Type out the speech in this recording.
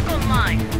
back online.